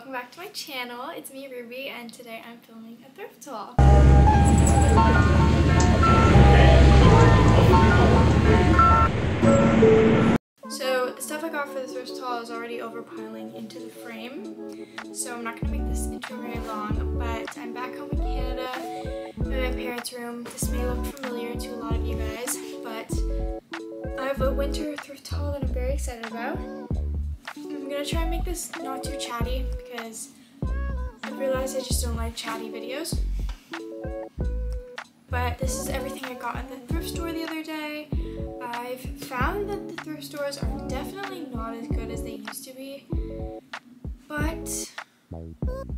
welcome back to my channel. It's me, Ruby, and today I'm filming a thrift haul. So the stuff I got for the thrift haul is already overpiling into the frame, so I'm not going to make this intro very long, but I'm back home in Canada in my parents' room. This may look familiar to a lot of you guys, but I have a winter thrift haul that I'm very excited about. I'm gonna try and make this not too chatty because I realized I just don't like chatty videos. But this is everything I got at the thrift store the other day. I've found that the thrift stores are definitely not as good as they used to be, but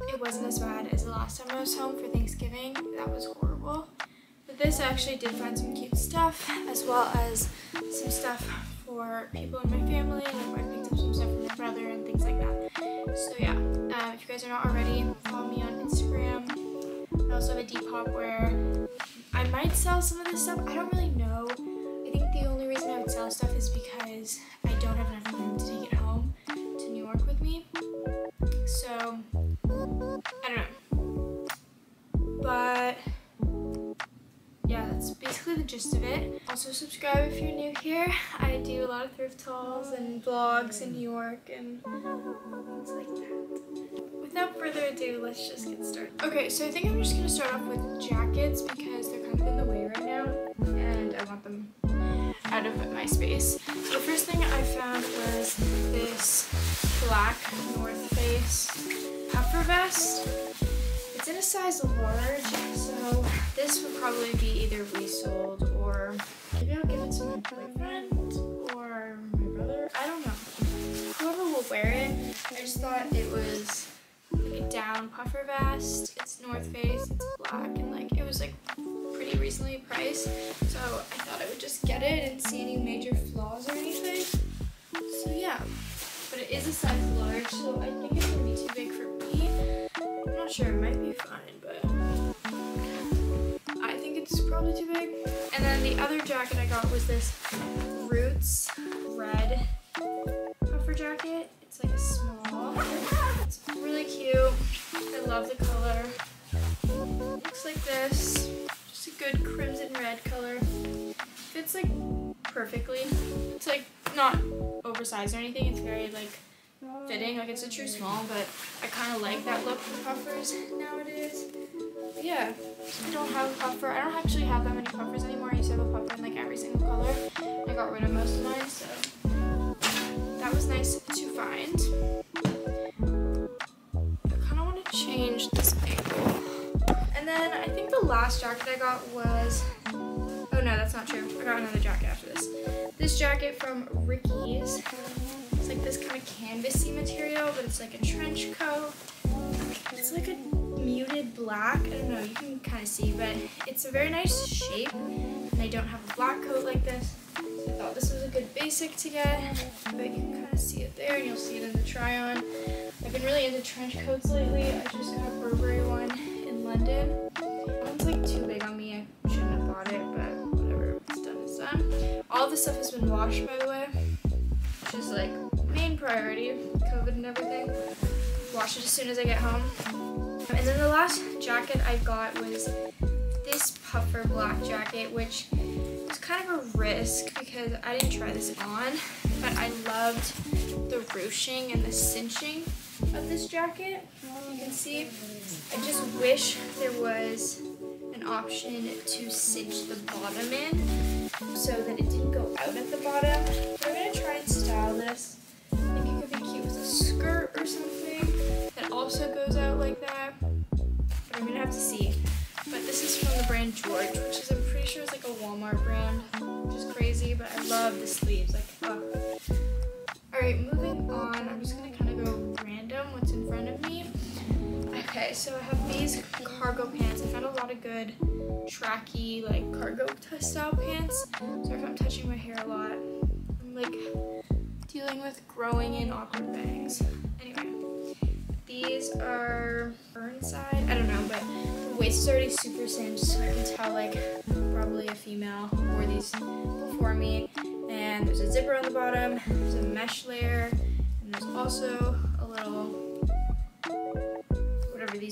it wasn't as bad as the last time I was home for Thanksgiving. That was horrible. But this, I actually did find some cute stuff, as well as some stuff for people in my family. Like, I picked up some stuff from my brother and things like that. So yeah, if you guys are not already, follow me on Instagram. I also have a Depop where I might sell some of this stuff. I don't really know. I think the only reason I would sell stuff is because I don't have enough room to take it home to New York with me. So, I don't know. But yeah, that's basically the gist of it. Also, subscribe if you're new here. I do a lot of thrift hauls and vlogs in New York and things like that. Without further ado, let's just get started. Okay, so I think I'm just gonna start off with jackets because they're kind of in the way right now and I want them out of my space. So the first thing I found was this black North Face puffer vest. It's in a size large, so this would probably be either resold or maybe I'll give it to my boyfriend or my brother. I don't know. Whoever will wear it. I just thought it was like a down puffer vest. It's North Face, it's black, and like it was like pretty reasonably priced. So I thought I would just get it and see any major flaws or anything. So yeah. But it is a size large, so I think it's gonna be too big for me. I'm not sure, it might be fine, but I think it's probably too big. And then the other jacket I got was this Roots red puffer jacket. It's like a small. It's really cute. I love the color. It looks like this. Just a good crimson red color. Fits like perfectly. It's like not oversized or anything. It's very like fitting, like it's a true small, but I kind of like that look for puffers nowadays. But yeah, I don't have a puffer. I don't actually have that many puffers anymore. I used to have a puffer in like every single color. I got rid of most of mine, so that was nice to find. I kind of want to change this angle. And then I think the last jacket I got was, oh no, that's not true. I got another jacket after this. This jacket from Ricky's. It's like this kind of canvasy material, but it's like a trench coat. It's like a muted black. I don't know, you can kind of see, but it's a very nice shape. And I don't have a black coat like this. So I thought this was a good basic to get. But you can kind of see it there, and you'll see it in the try on. I've been really into trench coats lately. I just got a Burberry one in London. That one's like too big on me. I shouldn't have bought it, but whatever, it's done, it's done. All this stuff has been washed, by the way. Which is like main priority, COVID and everything. Wash it as soon as I get home. And then the last jacket I got was this puffer black jacket, which was kind of a risk because I didn't try this on, but I loved the ruching and the cinching of this jacket. You can see, I just wish there was an option to cinch the bottom in so that it didn't go out at the bottom. But I'm gonna try and style this. I think it could be cute with a skirt or something that also goes out like that. But I'm gonna have to see. But this is from the brand George, which is, I'm pretty sure it's like a Walmart brand, which is crazy, but I love the sleeves. Like, oh. Alright, moving on. I'm just gonna kind of go random what's in front of me. Okay, so I have these cargo pants. I found a lot of good tracky, like cargo style pants. Sorry if I'm touching my hair a lot. I'm like dealing with growing in awkward bangs. Anyway, these are Burnside. I don't know, but the waist is already super cinched, so I can tell like probably a female wore these before me. And there's a zipper on the bottom. There's a mesh layer, and there's also a little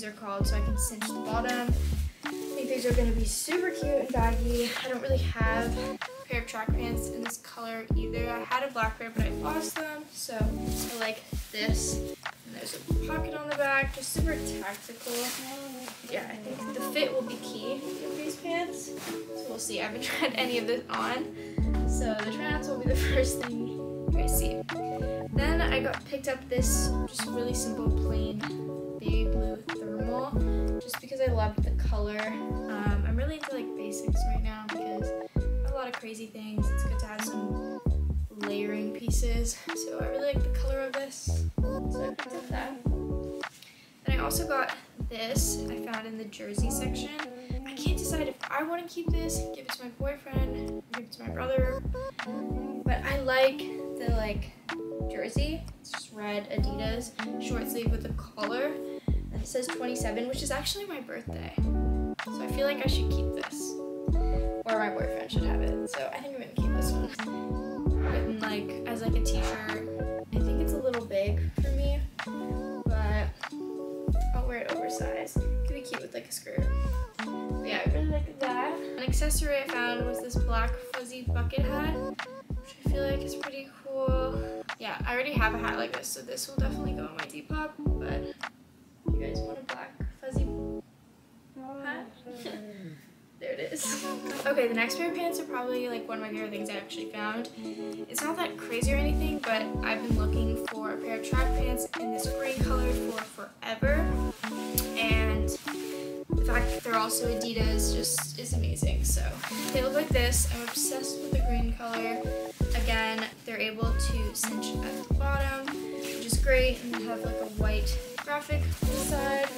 these are called, so I can cinch the bottom. I think these are gonna be super cute and baggy. I don't really have a pair of track pants in this color either. I had a black pair, but I lost them, so I like this. And there's a pocket on the back, just super tactical. Yeah, I think the fit will be key for these pants, so we'll see. I haven't tried any of this on, so the try-ons will be the first thing I see. Then I picked up this just really simple plain baby blue thermal just because I loved the color. I'm really into like basics right now because I have a lot of crazy things. It's good to have some layering pieces, so I really like the color of this, so I picked up that. Then I also got this I found in the jersey section. I can't decide if I want to keep this, give it to my boyfriend, give it to my brother, but I like the jersey. It's just red Adidas, short sleeve with a collar, and it says 27, which is actually my birthday, so I feel like I should keep this, or my boyfriend should have it, so I think I'm gonna keep this one. Written as a t-shirt. I think it's a little big for me, but I'll wear it oversized. It could be cute with a skirt. But yeah, I really like that. An accessory I found was this black fuzzy bucket hat, which I feel like is pretty cool. Yeah, I already have a hat like this, so this will definitely go on my Depop, but if you guys want a black fuzzy hat, there it is. Okay, the next pair of pants are probably one of my favorite things I actually found. It's not that crazy or anything, but I've been looking for a pair of track pants in this gray color for forever, and the fact that they're also Adidas just is amazing. So they look like this. I'm obsessed with the green color. Again, they're able to cinch at the bottom, which is great, and they have a white graphic on the side.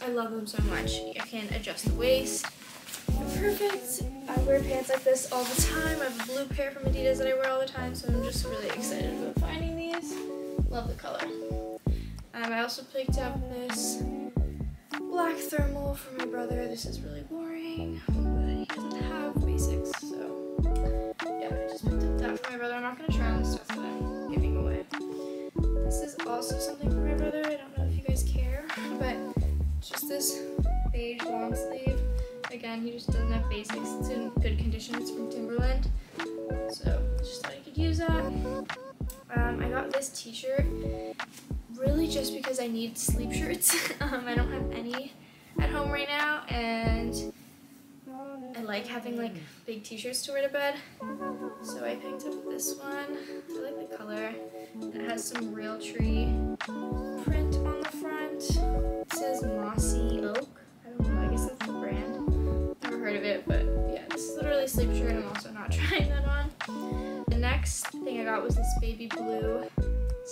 I love them so much. I can adjust the waist. They're perfect. I wear pants like this all the time. I have a blue pair from Adidas that I wear all the time, so I'm just really excited about finding these. Love the color. I also picked up this black thermal for my brother. This is really boring, but he doesn't have basics, so yeah, I just picked up that for my brother. I'm not going to try on the stuff that I'm giving away. This is also something for my brother. I don't know if you guys care, but it's just this beige long sleeve. Again, he just doesn't have basics. It's in good condition. It's from Timberland, so just thought I could use that. I got this t-shirt really just because I need sleep shirts. I don't have any at home right now, and I like having big t-shirts to wear to bed, so I picked up this one. I like the color, and it has some Realtree print on the front. It says Mossy Oak. I don't know, I guess that's the brand. Never heard of it, but yeah, this is literally a sleep shirt. I'm also not trying that on. The next thing I got was this baby blue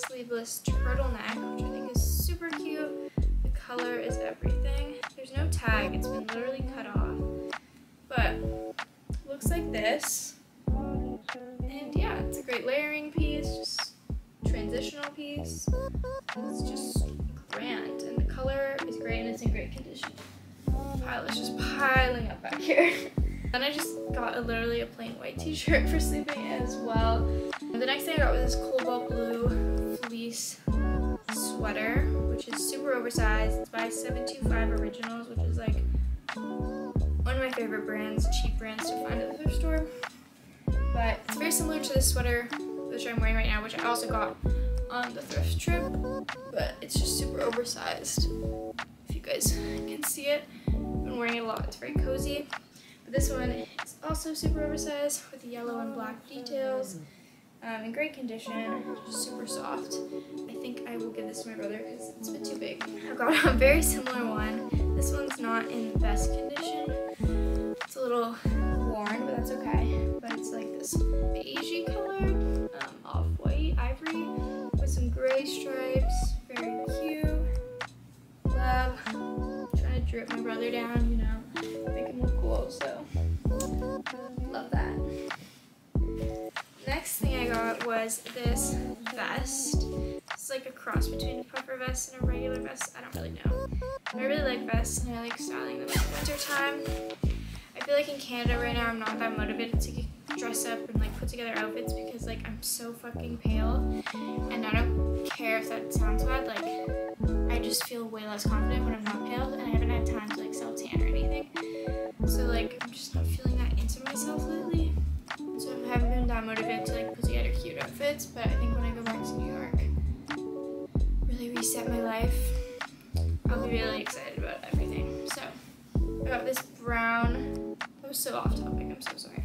sleeveless turtleneck, which I think is super cute. The color is everything. There's no tag, it's been literally cut off, but looks like this. And yeah, it's a great layering piece, just transitional piece. It's just grand, and the color is great, and it's in great condition. The pile is just piling up back here. Then I just got literally a plain white t-shirt for sleeping as well. And the next thing I got was this cobalt blue fleece sweater, which is super oversized. It's by 725 Originals, which is one of my favorite brands, cheap brands to find at the thrift store. But it's very similar to this sweater, which I'm wearing right now, which I also got on the thrift trip, but it's just super oversized. If you guys can see it, I've been wearing it a lot. It's very cozy. But this one is also super oversized with yellow and black details, in great condition, just super soft. I think I will give this to my brother because it's a bit too big. I've got a very similar one. This one's not in the best condition. It's a little worn, but that's okay. But it's this beigey color, off-white, ivory, with some gray stripes. Very cute. Love. I'm trying to drip my brother down, make him look cool, so love that. Next thing I got was this vest. It's a cross between a puffer vest and a regular vest. I don't really know. I really like vests, and I like styling them in the winter time. I feel in Canada right now I'm not that motivated to dress up and put together outfits because I'm so fucking pale, and I don't care if that sounds bad, I just just feel way less confident when I'm not paled, and I haven't had time to like self-tan or anything. So like I'm just not feeling that into myself lately. So I haven't been that motivated to like put together cute outfits, but I think when I go back to New York, really reset my life, I'll be really excited about everything. So I got this brown, that was so off topic, I'm so sorry.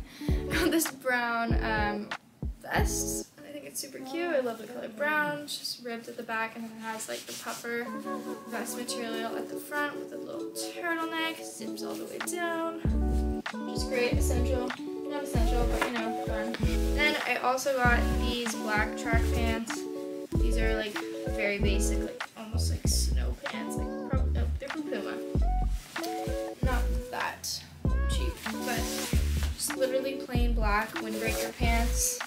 I got this brown vest. It's super cute. I love the color brown. It's just ribbed at the back, and then it has like the puffer vest material at the front with a little turtleneck. Zips all the way down, which is great. Essential, not essential, but you know, fun. Then I also got these black track pants. These are like very basic, like almost like snow pants. Like probably, oh, they're from Puma. Not that cheap, but just literally plain black windbreaker pants.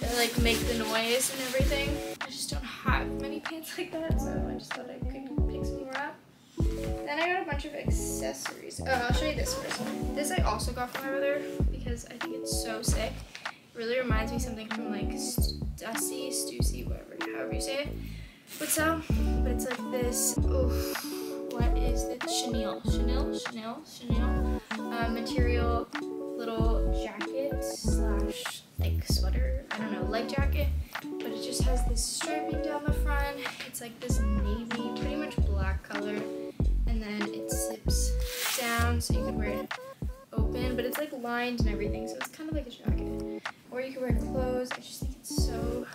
They like make the noise and everything. I just don't have many pants like that, so I just thought I could pick some more up. Then I got a bunch of accessories. Oh, I'll show you this first. This I also got from my brother because I think it's so sick. It really reminds me of something from like Stussy, Stussy, whatever, however you say it. But it's like this. Oof. What is the chenille material little jacket slash like sweater, I don't know, leg jacket, but it just has this striping down the front. It's like this navy, pretty much black color, and then it zips down so you could wear it open, but it's like lined and everything, so it's kind of like a jacket, or you can wear clothes. I just think it's so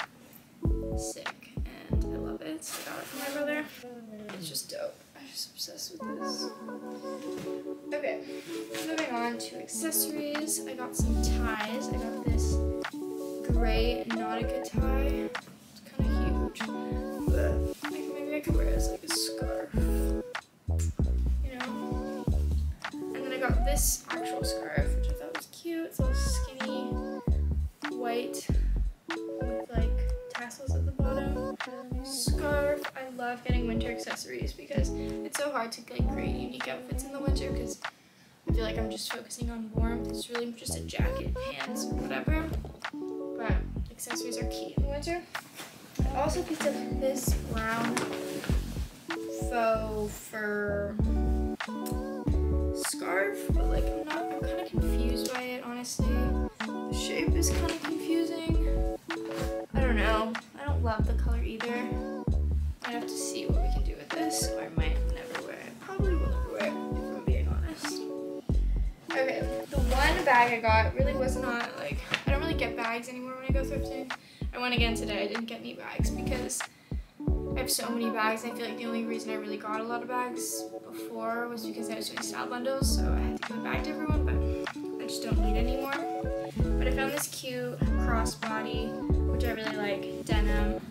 sick and I love it, so I got it from my brother. It's just dope. I'm just obsessed with this. Okay, moving on to accessories. I got some ties. I got this gray Nautica tie. It's kind of huge, but maybe I could wear it as like a scarf, you know? And then I got this actual scarf, which I thought was cute. It's all skinny, white, with like tassels at the bottom. Scarf. I love getting winter accessories because it's so hard to like create unique outfits in the winter because I feel like I'm just focusing on warmth. It's really just a jacket, pants, whatever. But accessories are key in the winter. I also picked up this brown faux fur scarf, but like I'm kind of confused by it, honestly. The shape is kind of confusing. I don't know. I don't love the color either. I'd have to see what we can do with this, or I might never wear it. Probably will never wear it, if I'm being honest. Okay, the one bag I got really was not, like, I don't really get bags anymore when I go thrifting. I went again today, I didn't get any bags because I have so many bags. I feel like the only reason I really got a lot of bags before was because I was doing style bundles, so I had to give a bag to everyone, but I just don't need any more. But I found this cute crossbody, which I really like, denim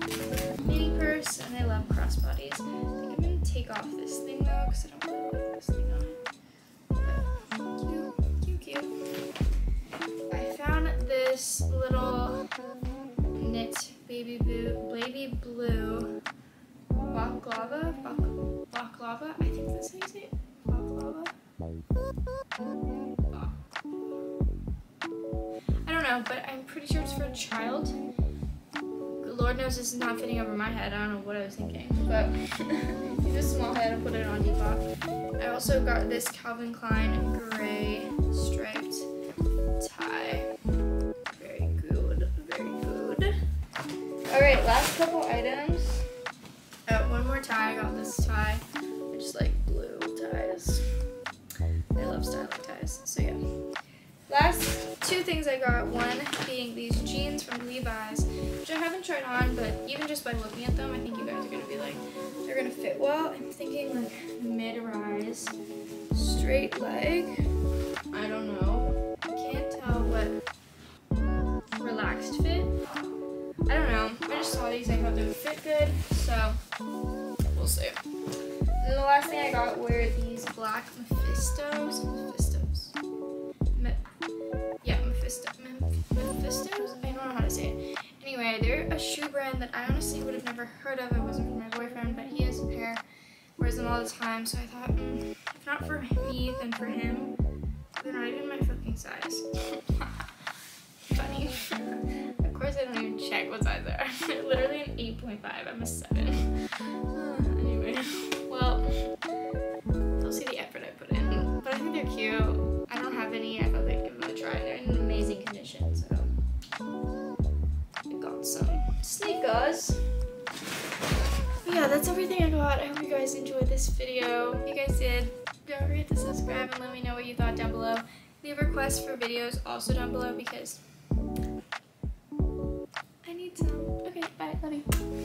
mini purse, and I love crossbodies. I think I'm going to take off this thing though, because I don't really like this thing on it. But cute, cute, cute. I found this little knit baby blue baklava, I think that's how you say it, baklava? I don't know, but I'm pretty sure it's for a child. Lord knows this is not fitting over my head. I don't know what I was thinking, but if you have a small head, I'll put it on Depop. I also got this Calvin Klein gray striped tie. Very good, very good. All right, last couple items. One more tie. I got this tie. I just like blue ties. I love styling ties, so yeah. Last two things I got, one being these jeans from Levi's, which I haven't tried on, but even just by looking at them, I think you guys are going to be like, they're going to fit well. I'm thinking like mid-rise, straight leg, I don't know, I can't tell what relaxed fit, I don't know, I just saw these, I thought they would fit good, so we'll see. And the last thing I got were these black Mephistos? I don't know how to say it. Anyway, they're a shoe brand that I honestly would have never heard of if it wasn't for my boyfriend, but he has a pair, wears them all the time, so I thought, if not for me, then for him. They're not even my fucking size. Funny. Of course I don't even check what size they are. They're literally an 8.5, I'm a 7. that's everything I got. I hope you guys enjoyed this video. If you guys did, don't forget to subscribe and let me know what you thought down below. Leave requests for videos also down below because I need some. Okay, bye. Love you.